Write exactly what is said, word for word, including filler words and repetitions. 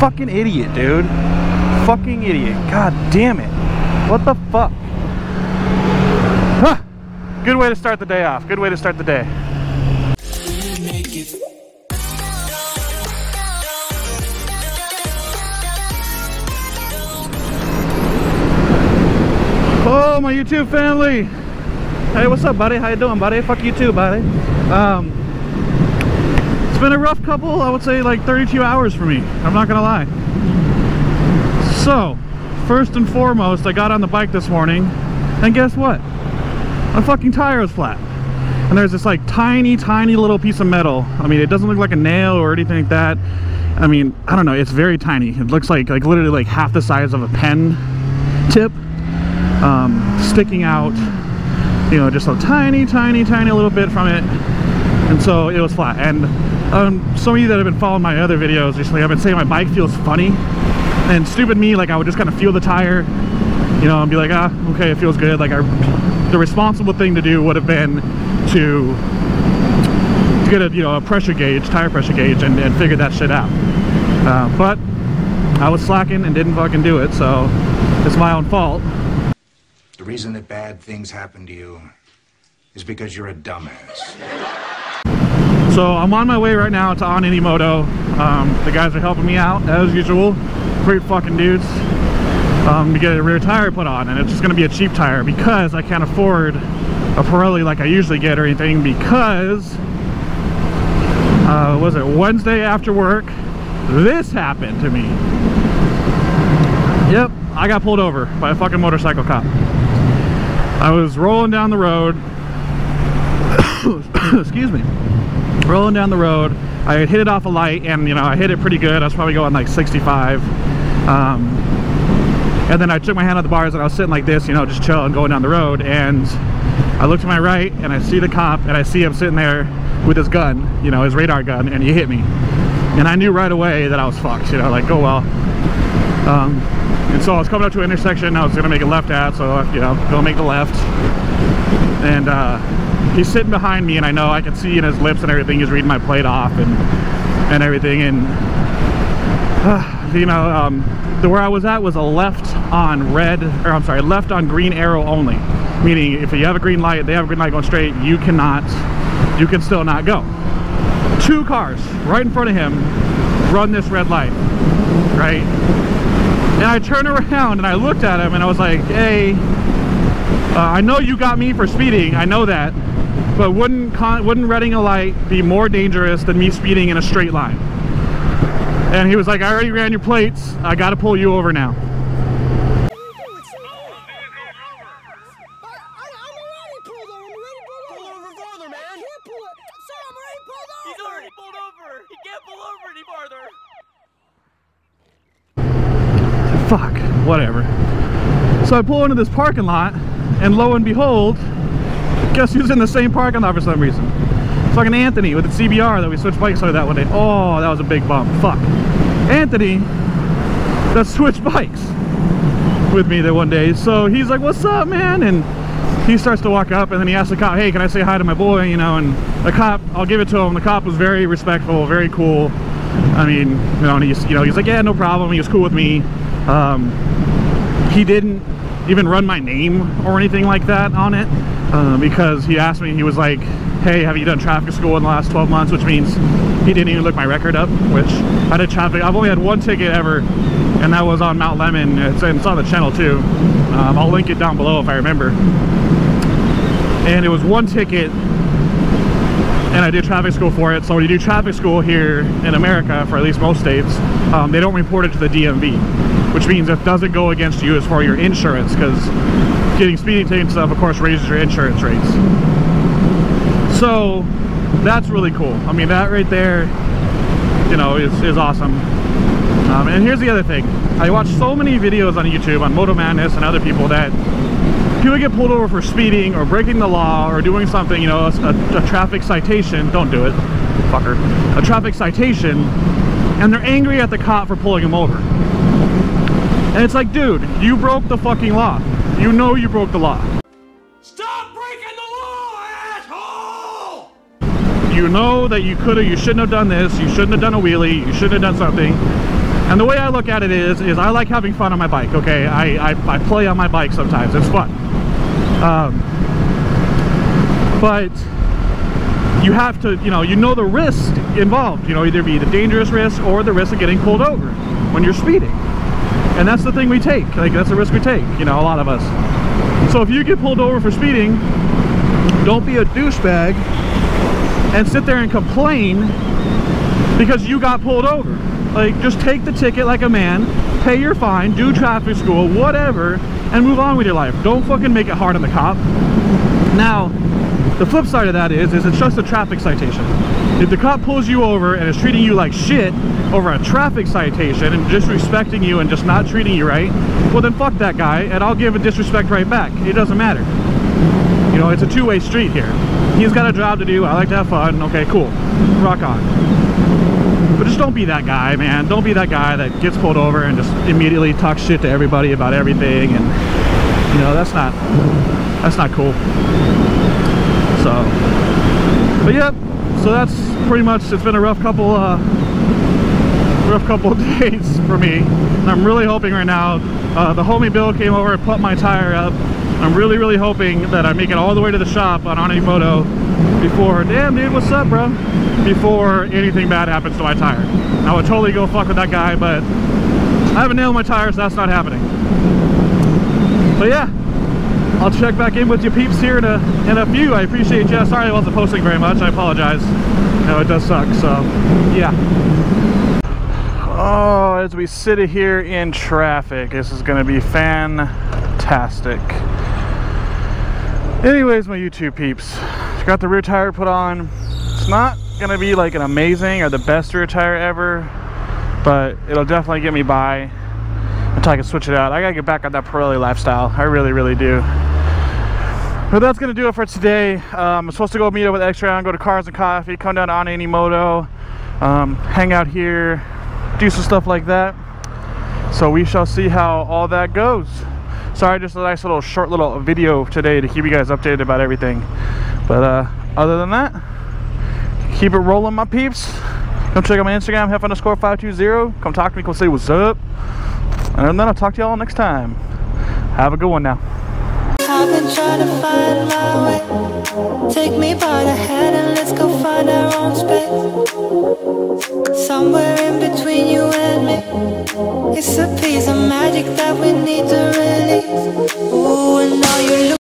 fucking idiot, dude. Fucking idiot. God damn it. What the fuck? Huh. Good way to start the day off. Good way to start the day. Oh, my YouTube family. Hey, what's up, buddy? How you doing, buddy? Fuck you too, buddy. Um, it's been a rough couple, I would say like thirty-two hours for me. I'm not gonna lie. So, first and foremost, I got on the bike this morning, and guess what? My fucking tire was flat. And there's this like tiny, tiny little piece of metal. I mean, it doesn't look like a nail or anything like that. I mean, I don't know, it's very tiny. It looks like, like literally like half the size of a pen tip, um, sticking out. You know, just a tiny, tiny, tiny little bit from it, and so it was flat. And um, some of you that have been following my other videos recently, I've been saying my bike feels funny, and stupid me, like I would just kind of feel the tire, you know, and be like, ah, okay, it feels good. Like, I, the responsible thing to do would have been to, to get a, you know, a pressure gauge, tire pressure gauge, and, and figure that shit out. Uh, but I was slacking and didn't fucking do it, so it's my own fault. The reason that bad things happen to you is because you're a dumbass. So I'm on my way right now to On Any Moto. Um, the guys are helping me out as usual. Great fucking dudes. Um, to get a rear tire put on, and it's just gonna be a cheap tire because I can't afford a Pirelli like I usually get or anything because uh, was it Wednesday after work? This happened to me. Yep, I got pulled over by a fucking motorcycle cop. I was rolling down the road, excuse me, rolling down the road. I had hit it off a light, and you know, I hit it pretty good. I was probably going like sixty-five. Um, and then I took my hand off the bars and I was sitting like this, you know, just chilling, going down the road. And I look to my right and I see the cop and I see him sitting there with his gun, you know, his radar gun, and he hit me. And I knew right away that I was fucked, you know, like, oh well. Um, And so I was coming up to an intersection I was going to make a left at, so, you know, go make the left. And uh, he's sitting behind me, and I know I can see in his lips and everything, he's reading my plate off and, and everything. And, uh, you know, um, the where I was at was a left on red, or I'm sorry, left on green arrow only. Meaning if you have a green light, they have a green light going straight, you cannot, you can still not go. Two cars right in front of him run this red light, right? And I turned around and I looked at him and I was like, hey, uh, I know you got me for speeding, I know that, but wouldn't con wouldn't redding a light be more dangerous than me speeding in a straight line? And he was like, I already ran your plates, I gotta pull you over now. Fuck, whatever. So I pull into this parking lot, and lo and behold, guess who's in the same parking lot for some reason? Fucking Anthony with the C B R that we switched bikes with that one day. Oh, that was a big bump. Fuck. Anthony that switched bikes with me that one day. So he's like, what's up, man? And he starts to walk up, and then he asks the cop, hey, can I say hi to my boy? You know, and the cop, I'll give it to him. The cop was very respectful, very cool. I mean, you know, and he's, you know, he's like, yeah, no problem. He was cool with me. Um, he didn't even run my name or anything like that on it uh, because he asked me, he was like, hey, have you done traffic school in the last twelve months? Which means he didn't even look my record up, which I did traffic. I've only had one ticket ever, and that was on Mount Lemmon. It's, it's on the channel too. Um, I'll link it down below if I remember. And it was one ticket, and I did traffic school for it. So when you do traffic school here in America, for at least most states, um, they don't report it to the D M V. Which means it doesn't go against you as far as your insurance, because getting speeding tickets and stuff, of course, raises your insurance rates. So that's really cool. I mean, that right there, you know, is, is awesome. Um, and here's the other thing. I watch so many videos on YouTube on Moto Madness and other people that people get pulled over for speeding or breaking the law or doing something, you know, a, a traffic citation. Don't do it, fucker. A traffic citation, and they're angry at the cop for pulling them over. And it's like, dude, you broke the fucking law. You know you broke the law. Stop breaking the law, asshole! You know that you could have, you shouldn't have done this, you shouldn't have done a wheelie, you shouldn't have done something. And the way I look at it is, is I like having fun on my bike, okay? I, I, I play on my bike sometimes, it's fun. Um, but you have to, you know, you know the risk involved. You know, either be the dangerous risk or the risk of getting pulled over when you're speeding. And that's the thing we take, like that's the risk we take, you know, a lot of us. So if you get pulled over for speeding, don't be a douchebag and sit there and complain because you got pulled over. Like, just take the ticket like a man, pay your fine, do traffic school, whatever, and move on with your life. Don't fucking make it hard on the cop. Now, the flip side of that is, is it's just a traffic citation. If the cop pulls you over and is treating you like shit over a traffic citation and disrespecting you and just not treating you right, well then fuck that guy and I'll give a disrespect right back. It doesn't matter. You know, it's a two-way street here. He's got a job to do, I like to have fun, okay, cool, rock on. But just don't be that guy, man. Don't be that guy that gets pulled over and just immediately talks shit to everybody about everything, and you know, that's not that's not cool. So, but yep. Yeah, so that's pretty much. It's been a rough couple, uh, rough couple of days for me. And I'm really hoping right now. Uh, the homie Bill came over and put my tire up. I'm really, really hoping that I make it all the way to the shop on On Any Moto before. Damn, dude, what's up, bro? Before anything bad happens to my tire. I would totally go fuck with that guy, but I have a nail in my tire, so that's not happening. But yeah, I'll check back in with you peeps here in a, in a few. I appreciate you. Sorry I wasn't posting very much. I apologize. No, it does suck, so yeah. Oh, as we sit here in traffic, this is gonna be fantastic. Anyways, my YouTube peeps, got the rear tire put on. It's not gonna be like an amazing or the best rear tire ever, but it'll definitely get me by until I can switch it out. I gotta get back on that Pirelli lifestyle, I really really do. But that's gonna do it for today. um, I'm supposed to go meet up with X-Round, go to Cars and Coffee, come down to On Any Moto, um, hang out here, do some stuff like that, so we shall see how all that goes. Sorry, just a nice little short little video today to keep you guys updated about everything, but uh, other than that, keep it rolling, my peeps. Come check out my Instagram, heff five twenty. Come talk to me, come say what's up. And then I'll talk to y'all next time. Have a good one now. I've been trying to find my way. Take me by the hand and let's go find our own space. Somewhere in between you and me. It's a piece of magic that we need to release. Ooh, and now you look.